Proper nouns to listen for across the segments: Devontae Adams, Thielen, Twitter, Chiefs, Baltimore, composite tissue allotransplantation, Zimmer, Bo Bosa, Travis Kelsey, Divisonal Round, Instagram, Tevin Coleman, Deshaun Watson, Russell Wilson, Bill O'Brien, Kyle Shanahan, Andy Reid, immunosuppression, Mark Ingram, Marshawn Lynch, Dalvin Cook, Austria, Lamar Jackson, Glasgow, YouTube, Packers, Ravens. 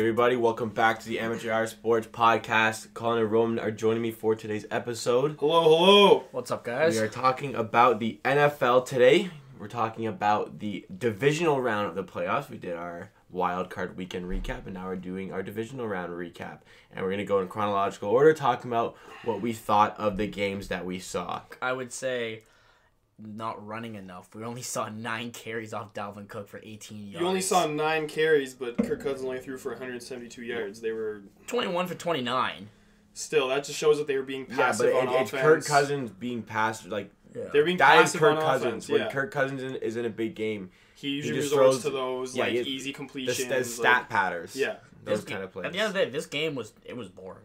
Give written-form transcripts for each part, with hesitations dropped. everybody, welcome back to the Amateur Hour Sports Podcast. Colin and Roman are joining me for today's episode. Hello, hello. What's up, guys? We are talking about the NFL today. We're talking about the divisional round of the playoffs. We did our wildcard weekend recap, and now we're doing our divisional round recap. And we're going to go in chronological order, talking about what we thought of the games that we saw. I would say not running enough. We only saw 9 carries off Dalvin Cook for 18 yards. You only saw 9 carries, but Kirk Cousins only threw for 172 yards. They were 21 for 29. Still, that just shows that they were being passive on offense. It's Kirk Cousins being passive. Like, yeah. They're being passive on offense. When Kirk Cousins is in a big game, he usually resorts to those easy completions. The stat patters. Yeah. Those kind of plays. At the end of the day, this game was boring.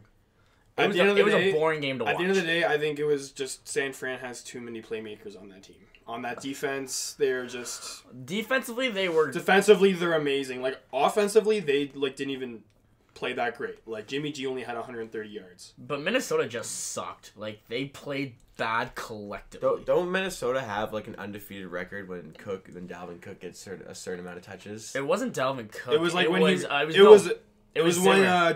It was a boring game to watch. At the end of the day, I think it was just San Fran has too many playmakers on that team. On that defense, they're just... Defensively, they're amazing. Like, offensively, they didn't even play that great. Like, Jimmy G only had 130 yards. But Minnesota just sucked. Like, they played bad collectively. Don't Minnesota have, like, an undefeated record when Dalvin Cook gets a certain amount of touches? It wasn't Dalvin Cook. It was, like, when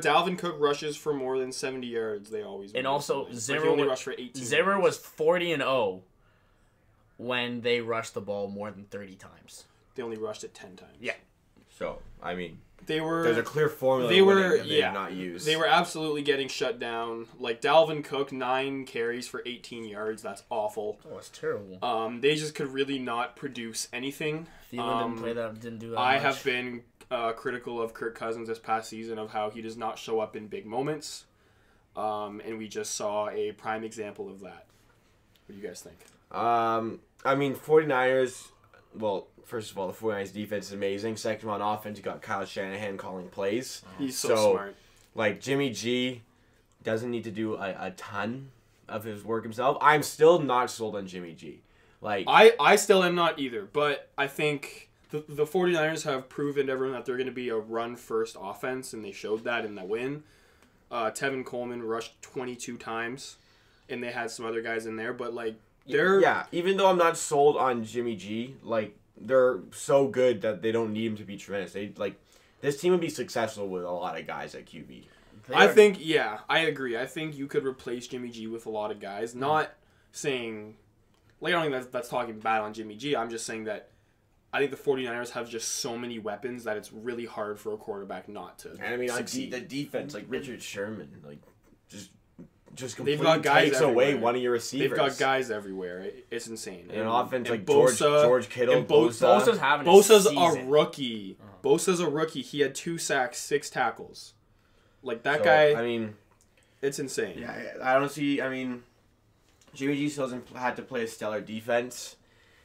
Dalvin Cook rushes for more than 70 yards, they always win. And also, Zimmer was 40-0 when they rushed the ball more than 30 times. They only rushed it 10 times. Yeah. So, I mean, there's a clear formula they did not use. They were absolutely getting shut down. Like, Dalvin Cook, 9 carries for 18 yards. That's awful. Oh, that's terrible. They just could really not produce anything. Thielen didn't do that much. I have been critical of Kirk Cousins this past season of how he does not show up in big moments. And we just saw a prime example of that. What do you guys think? I mean, 49ers, well, first of all, the 49ers defense is amazing. Second, on offense, you got Kyle Shanahan calling plays. Oh. He's so smart. Like, Jimmy G doesn't need to do a ton of his work himself. I'm still not sold on Jimmy G. Like, I still am not either, but I think the 49ers have proven to everyone that they're going to be a run-first offense, and they showed that in the win. Tevin Coleman rushed 22 times, and they had some other guys in there, but, like, they're... Yeah, even though I'm not sold on Jimmy G, like, they're so good that they don't need him to be tremendous. They, like, this team would be successful with a lot of guys at QB. I agree. I think you could replace Jimmy G with a lot of guys. Not saying... Like, I don't think that's talking bad on Jimmy G. I'm just saying that I think the 49ers have just so many weapons that it's really hard for a quarterback not to succeed. And I mean, succeed. The defense, like Richard Sherman, like just completely takes away one of your receivers. They've got guys everywhere. It's insane. And offense, and like George Kittle, and Bosa. Bosa's a rookie. Oh. Bosa's a rookie. He had 2 sacks, 6 tackles. Like, that guy, I mean, it's insane. Yeah, Jimmy G still hasn't had to play a stellar defense.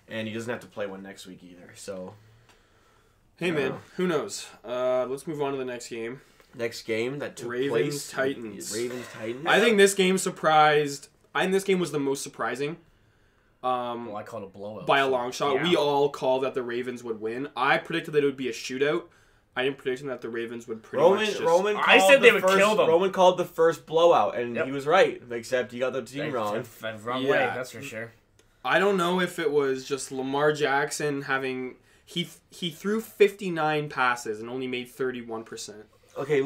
And he doesn't have to play one next week either, so... Hey, man, who knows? Let's move on to the next game. Next game that took place... Ravens-Titans. I think this game surprised... I think this game was the most surprising. I call it a blowout. By a long shot. Yeah. We all called that the Ravens would win. I predicted that it would be a shootout. I didn't predict that the Ravens would kill them. Roman called the first blowout, and he was right. Except he got the team wrong. Wrong way, that's for sure. I don't know if it was just Lamar Jackson having... He threw 59 passes and only made 31%. Okay,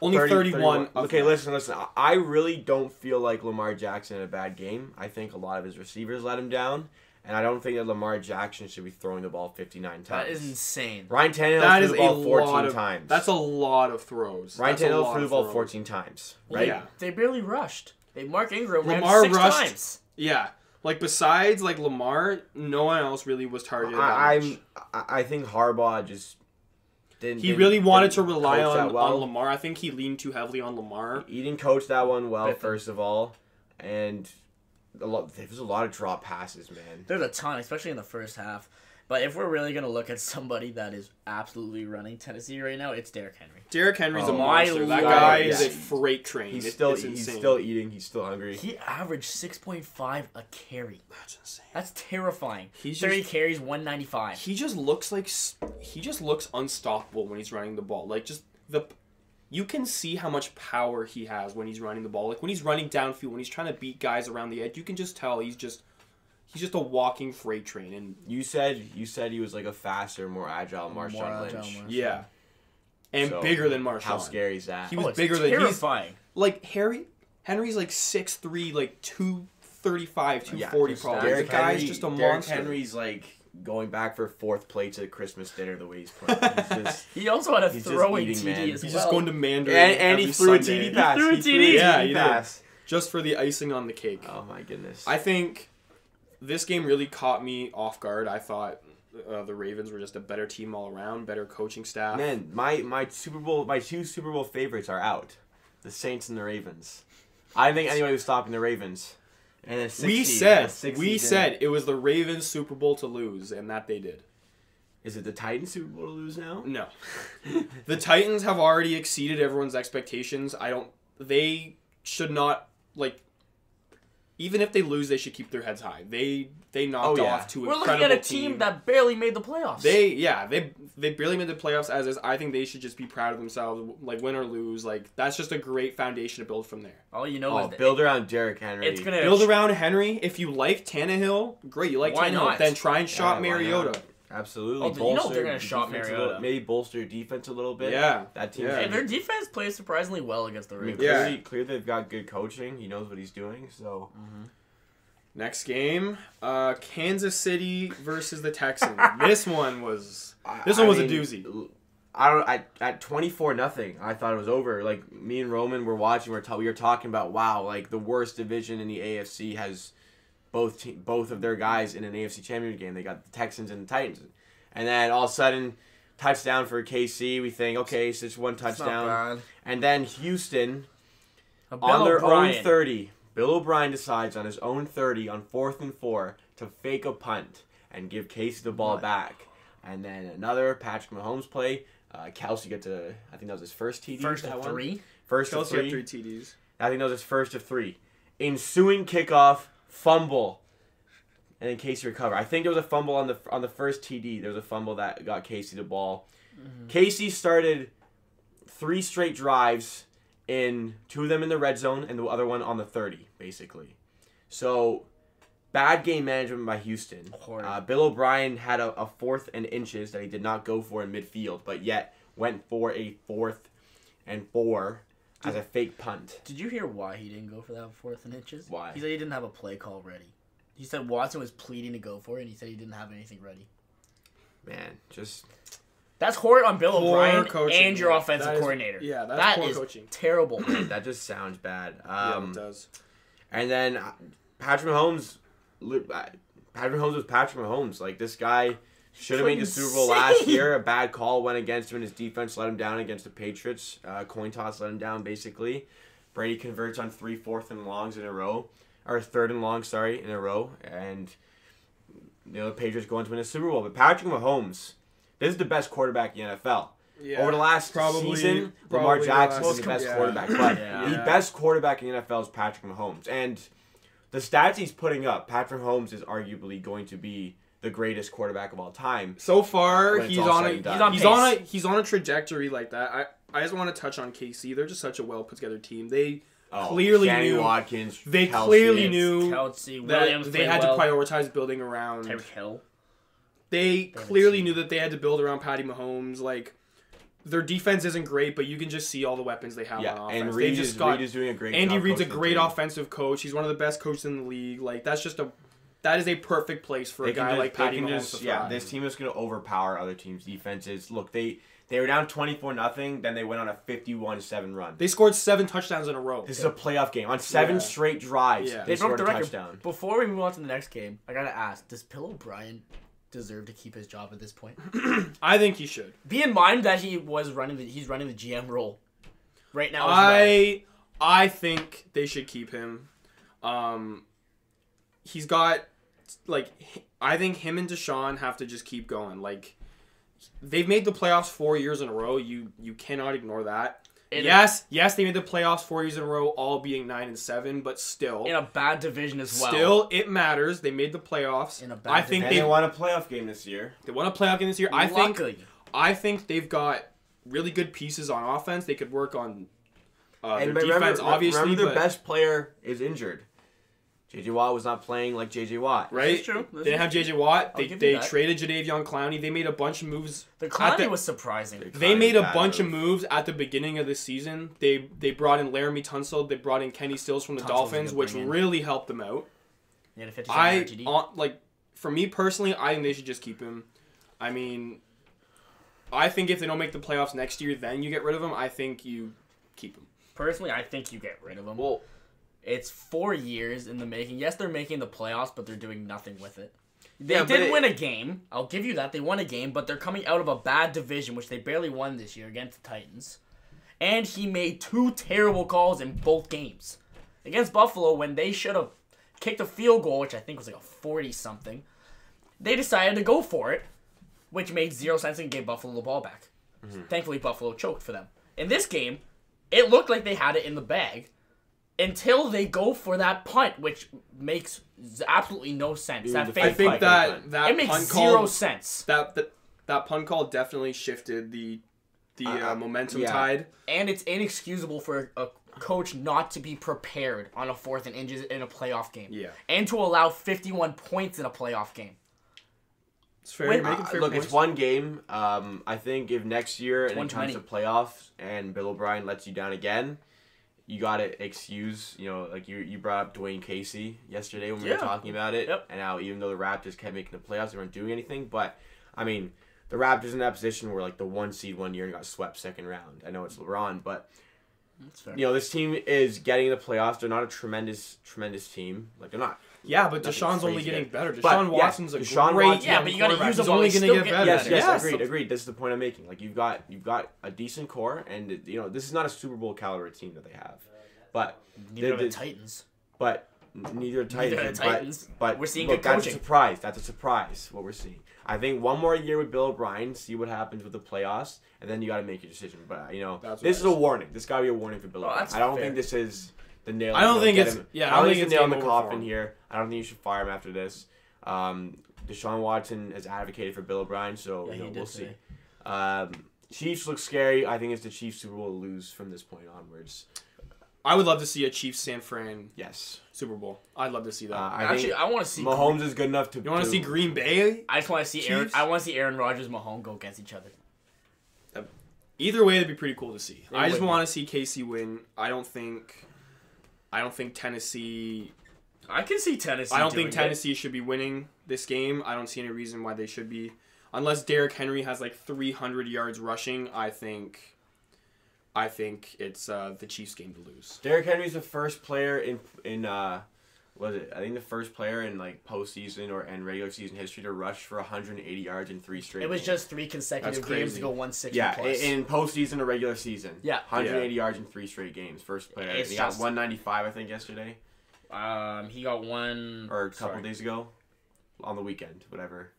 only 31. Okay, listen. I really don't feel like Lamar Jackson had a bad game. I think a lot of his receivers let him down. And I don't think that Lamar Jackson should be throwing the ball 59 times. That is insane. Ryan Tannehill threw the ball 14 times. That's a lot of throws. Ryan Tannehill threw the ball 14 times, right? Yeah. They barely rushed. Mark Ingram ran 6 times. Yeah. Like, besides, like, Lamar, no one else really was targeted that much. I think Harbaugh just didn't... He really wanted to rely on Lamar. I think he leaned too heavily on Lamar. He didn't coach that one well, first of all. And there's a lot of drop passes, man. There's a ton, especially in the first half. But if we're really going to look at somebody that is absolutely running Tennessee right now, it's Derrick Henry. Derrick Henry's a monster. That guy is a freight train. He's still eating. He's still hungry. He averaged 6.5 a carry. That's insane. That's terrifying. 30 carries, 195. He just looks unstoppable when he's running the ball. Like, you can see how much power he has when he's running the ball. Like, when he's running downfield, when he's trying to beat guys around the edge, you can just tell he's just a walking freight train. And you said he was like a faster, more agile Marshawn Lynch. Yeah. and so, bigger than Marshawn. How scary is that? He was bigger terrifying. Like Henry's like 6'3", like 235, 240 probably. Derrick Henry's just a monster. Henry's like going back for fourth plate to the Christmas dinner the way he's playing. He also had a throwing TD as well. He's just going to Mandarin and he threw a TD pass. He threw a TD pass. Just for the icing on the cake. Oh my goodness. I think this game really caught me off guard. I thought the Ravens were just a better team all around, better coaching staff. Man, my two Super Bowl favorites are out. The Saints and the Ravens. I think anybody was stopping the Ravens. And we said it was the Ravens Super Bowl to lose, and that they did. Is it the Titans Super Bowl to lose now? No. The Titans have already exceeded everyone's expectations. They should not, like, even if they lose, they should keep their heads high. They knocked off two incredible teams. We're looking at a team that barely made the playoffs. They barely made the playoffs as is. I think they should just be proud of themselves, like win or lose. Like that's just a great foundation to build from there. All you know is build around Derrick Henry. It's gonna build around Henry. If you like Tannehill, great. You like Tannehill, then try and shop Mariota. Absolutely. Oh, you know they're going to shop Mariota. Maybe bolster your defense a little bit. Yeah. That team. Yeah. Their defense plays surprisingly well against the Ravens. Yeah. Clearly they've got good coaching. He knows what he's doing. So, next game, Kansas City versus the Texans. This one was a doozy. At 24-0, I thought it was over. Like me and Roman were watching. We were talking about like the worst division in the AFC has. Both of their guys in an AFC Championship game. They got the Texans and the Titans. And then all of a sudden, touchdown for KC. We think, okay, it's just one touchdown. And then Houston, on their own 30, Bill O'Brien decides on his own 30 on 4th and 4 to fake a punt and give KC the ball back. And then another Patrick Mahomes play. Kelsey gets I think that was his first TD. First of three. Kelsey had 3 TDs. I think that was his first of 3. Ensuing kickoff. Fumble, and then Casey recover. I think there was a fumble on the first TD. There was a fumble that got Casey the ball. Casey started 3 straight drives, in 2 of them in the red zone and the other one on the 30, basically. So bad game management by Houston. Bill O'Brien had a 4th and inches that he did not go for in midfield, but yet went for a 4th and 4. As a fake punt. Did you hear why he didn't go for that 4th and inches? Why? He said he didn't have a play call ready. He said Watson was pleading to go for it, and he said he didn't have anything ready. Man, just... That's horrid on Bill O'Brien and your offensive coordinator. Yeah, that's poor coaching. Terrible. That just sounds bad. Yeah, it does. And then Patrick Mahomes was Patrick Mahomes. Like, this guy... Should have made the Super Bowl last year. A bad call went against him, and his defense let him down against the Patriots. Coin toss let him down, basically. Brady converts on 3 4th and longs in a row. Or 3rd and longs, sorry, in a row. And the Patriots go on to win a Super Bowl. But Patrick Mahomes, this is the best quarterback in the NFL. Yeah, over the last season, Lamar Jackson was the best quarterback. But the best quarterback in the NFL is Patrick Mahomes. And the stats he's putting up, Patrick Mahomes is arguably going to be the greatest quarterback of all time. So far, he's on a trajectory like that. I just want to touch on KC. They're just such a well put together team. They clearly knew that they had to prioritize building around Derrick Hill. They clearly knew that they had to build around Patty Mahomes. Like their defense isn't great, but you can just see all the weapons they have on offense. And Reid is doing a great job. Andy Reid's a great offensive coach. He's one of the best coaches in the league. Like that's just a. That is a perfect place for a guy like Patty Mahomes to thrive. Yeah, this team is going to overpower other teams' defenses. Look, they were down 24-0, then they went on a 51-7 run. They scored 7 touchdowns in a row. This is a playoff game. On 7 straight drives, they scored a touchdown. Before we move on to the next game, I got to ask, does Bill O'Brien deserve to keep his job at this point? I think he should. Be in mind that he's running the GM role right now. I think they should keep him. He's got, like, I think him and Deshaun have to just keep going. Like, they've made the playoffs 4 years in a row. You cannot ignore that. Yes, they made the playoffs 4 years in a row, all being 9-7, but still in a bad division as well. Still, it matters. They made the playoffs. In a bad division. And they won a playoff game this year. I think they've got really good pieces on offense. They could work on their defense, obviously. Remember, their best player is injured. J.J. Watt was not playing like J.J. Watt. Right? That's true. They didn't have J.J. Watt. They traded Jadeveon Clowney. They made a bunch of moves. The Clowney was surprising. They made a bunch of moves at the beginning of the season. They brought in Laramie Tunsil. They brought in Kenny Stills from the Dolphins, which really helped them out. They had a 57 RTD. Like, for me personally, I think they should just keep him. I mean, I think if they don't make the playoffs next year, then you get rid of him. I think you keep him. Personally, I think you get rid of him. Well, it's 4 years in the making. Yes, they're making the playoffs, but they're doing nothing with it. They did win a game. I'll give you that. They won a game, but they're coming out of a bad division, which they barely won this year against the Titans. And he made two terrible calls in both games. Against Buffalo, when they should have kicked a field goal, which I think was like a 40-something, they decided to go for it, which made 0 sense and gave Buffalo the ball back. Mm-hmm. Thankfully, Buffalo choked for them. In this game, it looked like they had it in the bag, until they go for that punt, which makes absolutely no sense. Dude, that fake punt. That it makes punt zero call, sense. That punt call definitely shifted the momentum tide. And it's inexcusable for a coach not to be prepared on a 4th and inches in a playoff game. Yeah. And to allow 51 points in a playoff game. It's fair. Look, it's one game. I think if next year it comes to playoffs and Bill O'Brien lets you down again, you gotta excuse, like you brought up Dwayne Casey yesterday when we were talking about it, and now even though the Raptors kept making the playoffs, they weren't doing anything. But I mean, the Raptors in that position were like the 1 seed 1 year and got swept 2nd round. I know it's LeBron, but that's fair. This team is getting the playoffs. They're not a tremendous team. Like they're not. Yeah, but Deshaun's only getting better. Deshaun Watson's a great yeah, but you gotta use him. He's only gonna get better. Yes, agreed. This is the point I'm making. Like you've got a decent core, and this is not a Super Bowl caliber team that they have. But neither are the Titans. But neither are Titans. But we're seeing good coaching. That's a surprise. That's a surprise. What we're seeing. I think one more year with Bill O'Brien, see what happens with the playoffs, and then you gotta make your decision. But this is a warning. This gotta be a warning for Bill O'Brien. I don't think this is the nail. I don't think it's the nail in the coffin here. I don't think you should fire him after this. Deshaun Watson has advocated for Bill O'Brien, so we'll see. Chiefs look scary. I think it's the Chiefs Super Bowl to lose from this point onwards. I would love to see a Chiefs San Fran Super Bowl. I'd love to see that. I want to see Mahomes is good enough to. You want to see Green Bay? I just want to see I want to see Aaron Rodgers and Mahomes go against each other. Either way, it'd be pretty cool to see. I just want to see KC win. I don't think Tennessee. I can see Tennessee. I don't think Tennessee should be winning this game. I don't see any reason why they should be, unless Derrick Henry has like 300 yards rushing. I think it's the Chiefs' game to lose. Derrick Henry's the first player the first player in like postseason or in regular season history to rush for 180 yards in 3 straight. It was just 3 consecutive games to go 160 plus. In postseason or regular season. Yeah, 180 yards in 3 straight games. First player. He got 195, I think, yesterday. He got one or a couple days ago, on the weekend, whatever.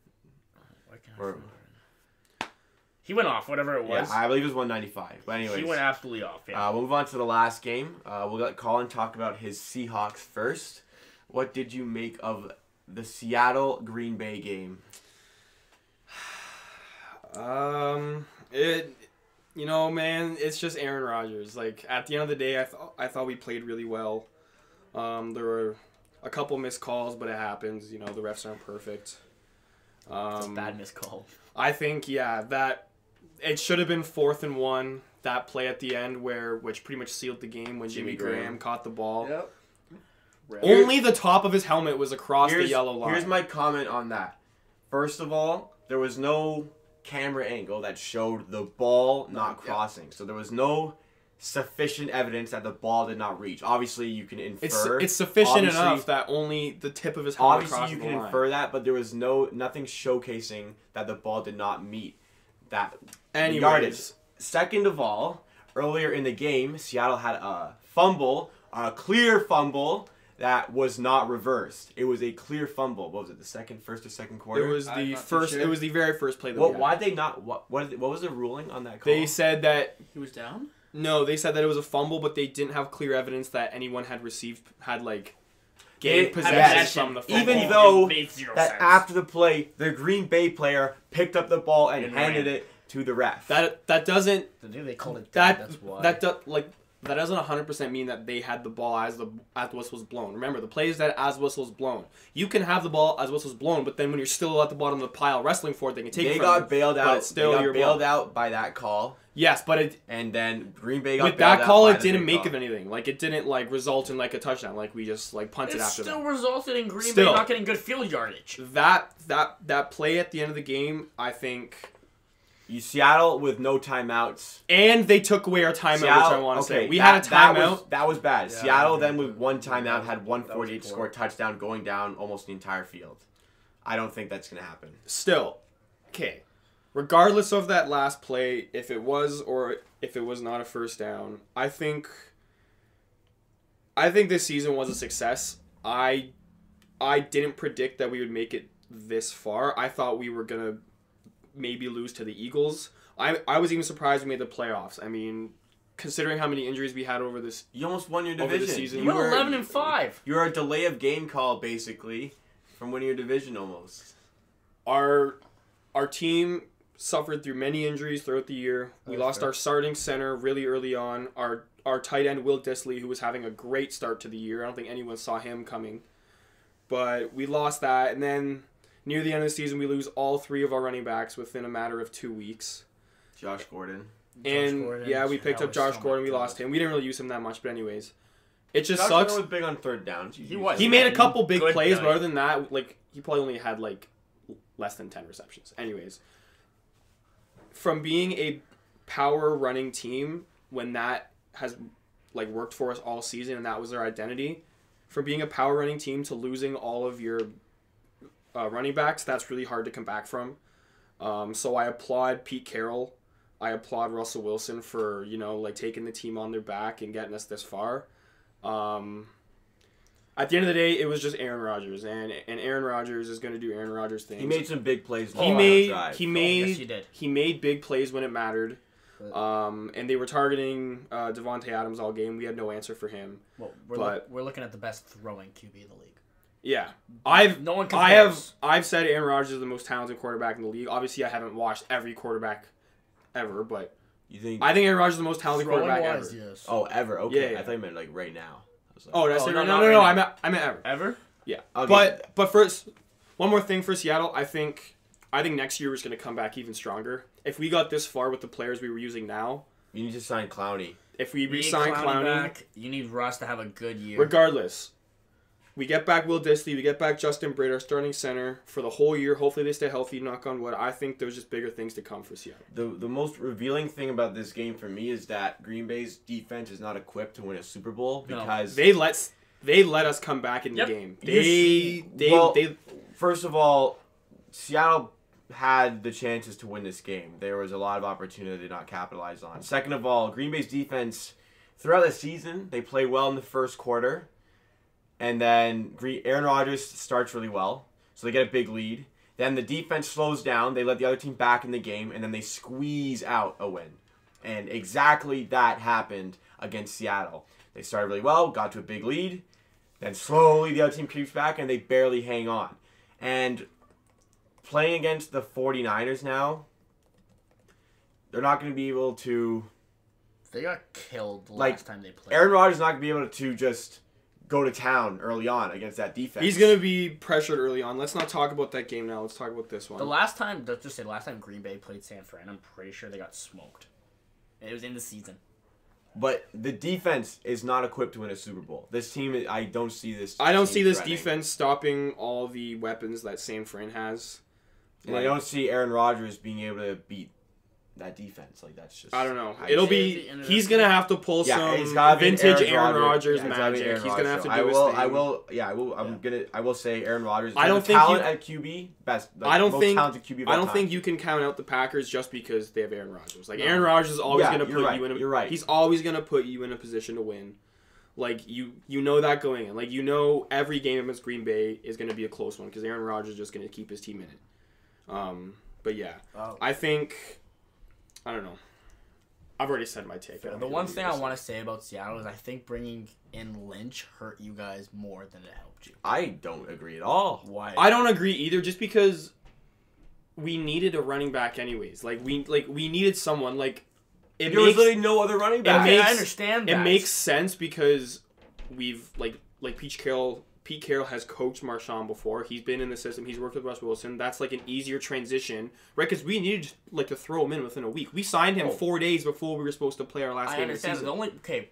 He went off, whatever it was. Yeah, I believe it was 195. But anyways, he went absolutely off. Yeah. We'll move on to the last game. We'll let Colin talk about his Seahawks first. What did you make of the Seattle Green Bay game? Man, it's just Aaron Rodgers. Like at the end of the day, I thought we played really well. There were a couple missed calls, but it happens. The refs aren't perfect. It's a bad missed call. I think, that it should have been 4th and 1. That play at the end, which pretty much sealed the game when Jimmy Graham caught the ball. Yep. Only the top of his helmet was across the yellow line. Here's my comment on that. First of all, there was no camera angle that showed the ball not crossing. Yep. So there was no sufficient evidence that the ball did not reach. Obviously, you can infer. It's sufficient enough that only the tip of his helmet crossed the line. Obviously, you can infer that, but there was nothing showcasing that the ball did not meet that yardage. Second of all, earlier in the game, Seattle had a fumble, a clear fumble that was not reversed. It was a clear fumble. What was it? The first or second quarter? It was the first. Sure. It was the very first play. Why they not? What was the ruling on that call? They said that he was down. No, they said that it was a fumble, but they didn't have clear evidence that anyone had possession from the fumble. Even though after the play, the Green Bay player picked up the ball and handed it to the ref. That doesn't. They called it down. That's why. That doesn't 100% mean that they had the ball as the whistle's blown. Remember, the play is that as whistle's blown. You can have the ball as whistle's blown, but then when you're still at the bottom of the pile wrestling for it, they can take it from you. They got bailed out. It's still your ball. Bailed out by that call. Yes, but it... And then Green Bay got bailed out by that call. It didn't make it anything. Like, it didn't, like, result in, like, a touchdown. Like, we just, like, punted after that. It still resulted in Green Bay not getting good field yardage. That play at the end of the game, I think... Seattle with no timeouts. And they took away our timeout, Seattle, which I want to say. We had a timeout. That was bad. Yeah, Seattle then with one timeout had 148 score touchdown going down almost the entire field. I don't think that's going to happen. Still, okay. Regardless of that last play, if it was or if it was not a first down, I think this season was a success. I didn't predict that we would make it this far. I thought we were going to maybe lose to the Eagles. I was even surprised we made the playoffs. I mean, considering how many injuries we had over this, you almost won your division. Season, you were 11-5. You're a delay of game call basically from winning your division almost. Our team suffered through many injuries throughout the year. We lost our starting center really early on. Our tight end Will Dissly, who was having a great start to the year. I don't think anyone saw him coming, but we lost that, and then. Near the end of the season, we lose all three of our running backs within a matter of 2 weeks. Josh Gordon. Yeah, we picked up Josh Gordon. We lost him. We didn't really use him that much, but anyways. It just sucks. Josh Gordon was big on third down. He made a couple big plays, but other than that, like he probably only had like less than 10 receptions. Anyways, from being a power running team, when that has like worked for us all season and that was their identity, from being a power running team to losing all of your... running backs, that's really hard to come back from. So I applaud Pete Carroll. I applaud Russell Wilson for, you know, like taking the team on their back and getting us this far. At the end of the day, it was just Aaron Rodgers, and Aaron Rodgers is going to do Aaron Rodgers things. He made some big plays. He made big plays when it mattered. And they were targeting Devontae Adams all game. We had no answer for him. Well, we're looking at the best throwing QB in the league. Yeah, I've said Aaron Rodgers is the most talented quarterback in the league. Obviously, I haven't watched every quarterback ever, but I think Aaron Rodgers is the most talented quarterback ever. Yes. Oh, ever? Okay, yeah. I thought you meant like right now. I was like, no, I meant ever. Ever? Yeah. Okay. But first, one more thing for Seattle. I think next year is going to come back even stronger. If we got this far with the players we were using now, you need to sign Clowney. If we re-sign Clowney back, you need Russ to have a good year. Regardless. We get back Will Dissly. We get back Justin Britt, our starting center, for the whole year. Hopefully they stay healthy, knock on wood. I think there's just bigger things to come for Seattle. The most revealing thing about this game for me is that Green Bay's defense is not equipped to win a Super Bowl because... No. They let us come back in the game. First of all, Seattle had the chances to win this game. There was a lot of opportunity they did not capitalize on. Second of all, Green Bay's defense, throughout the season, they play well in the first quarter. And then Aaron Rodgers starts really well, so they get a big lead. Then the defense slows down. They let the other team back in the game, and then they squeeze out a win. And exactly that happened against Seattle. They started really well, got to a big lead. Then slowly the other team creeps back, and they barely hang on. And playing against the 49ers now, they're not going to be able to... They got killed last time they played. Aaron Rodgers is not going to be able to just... go to town early on against that defense. He's going to be pressured early on. Let's not talk about that game now. Let's talk about this one. Last time Green Bay played San Fran, I'm pretty sure they got smoked. It was in the season. But the defense is not equipped to win a Super Bowl. This team, I don't see this defense stopping all the weapons that San Fran has. And I don't see Aaron Rodgers being able to beat that defense. Like, that's just... I don't know. He's going to have to pull some vintage Aaron Rodgers magic. Aaron he's going to have to do his thing. I will say Aaron Rodgers is I don't think you can count out the Packers just because they have Aaron Rodgers. Like, no. Aaron Rodgers is always going to put you in a... You're right. He's always going to put you in a position to win. Like, you know that going in. Like, you know every game against Green Bay is going to be a close one because Aaron Rodgers is just going to keep his team in it. But, yeah. Oh. I don't know. I've already said my take. The one thing I want to say about Seattle is I think bringing in Lynch hurt you guys more than it helped you. I don't agree at all. Why? I don't agree either. Just because we needed a running back anyways. Like we needed someone. Like There was literally no other running back. I understand that. It makes sense because we've like Pete Carroll has coached Marshawn before. He's been in the system. He's worked with Russell Wilson. That's like an easier transition, right? Because we needed like to throw him in within a week. We signed him 4 days before we were supposed to play our last game of the season. I understand.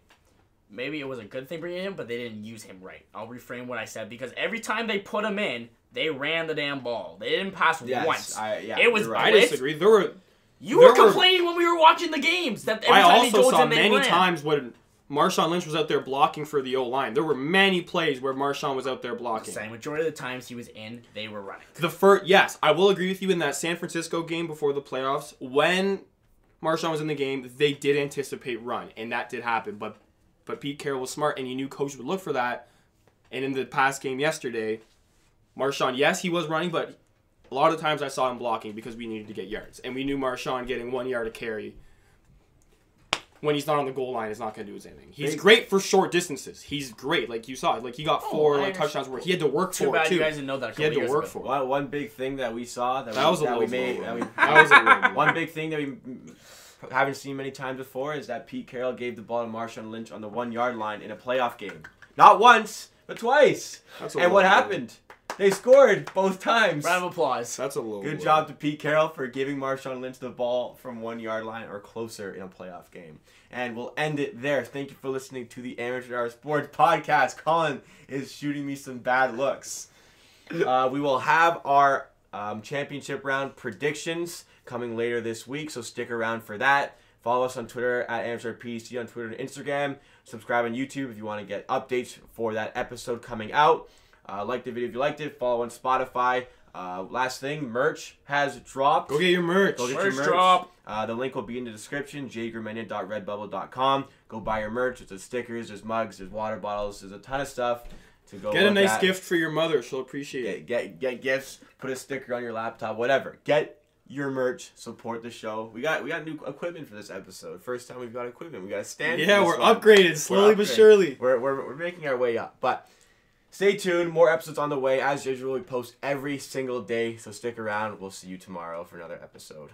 Maybe it was a good thing bringing him, but they didn't use him right. I'll reframe what I said, because every time they put him in, they ran the damn ball. They didn't pass once. It was right. I disagree. You were complaining when we were watching the games that every time he goes in, they ran. I also saw many times when Marshawn Lynch was out there blocking for the O-line. There were many plays where Marshawn was out there blocking. The majority of the times he was in, they were running. Yes, I will agree with you in that San Francisco game before the playoffs. When Marshawn was in the game, they did anticipate run, and that did happen. But Pete Carroll was smart, and he knew coach would look for that. And in the past game yesterday, Marshawn, yes, he was running, but a lot of times I saw him blocking because we needed to get yards. And we knew Marshawn getting 1 yard a carry when he's not on the goal line is not going to do his anything. He's great for short distances. He's great. Like you saw, like he got four touchdowns where he had to work for it, too. You guys didn't know that. He had to work for it. Well, one big thing that we saw that we haven't seen many times before is that Pete Carroll gave the ball to Marshawn Lynch on the 1 yard line in a playoff game. Not once, but twice. And what happened? They scored both times. Round of applause. That's a little good job to Pete Carroll for giving Marshawn Lynch the ball from 1 yard line or closer in a playoff game. And we'll end it there. Thank you for listening to the Amateur Hour Sports Podcast. Colin is shooting me some bad looks. We will have our championship round predictions coming later this week, so stick around for that. Follow us on Twitter at AmateurPC on Twitter and Instagram. Subscribe on YouTube if you want to get updates for that episode coming out. Like the video if you liked it. Follow on Spotify. Last thing, merch has dropped. Go get your merch. Go get your merch. Drop. The link will be in the description, jgurmanian.redbubble.com. Go buy your merch. There's stickers, there's mugs, there's water bottles, there's a ton of stuff. Get a nice gift for your mother. She'll appreciate it. Get gifts. Put a sticker on your laptop. Whatever. Get your merch. Support the show. We got new equipment for this episode. First time we've got equipment. We got a stand. Yeah, we're upgraded slowly but surely. We're making our way up. But stay tuned. More episodes on the way. As usual, we post every single day. So stick around. We'll see you tomorrow for another episode.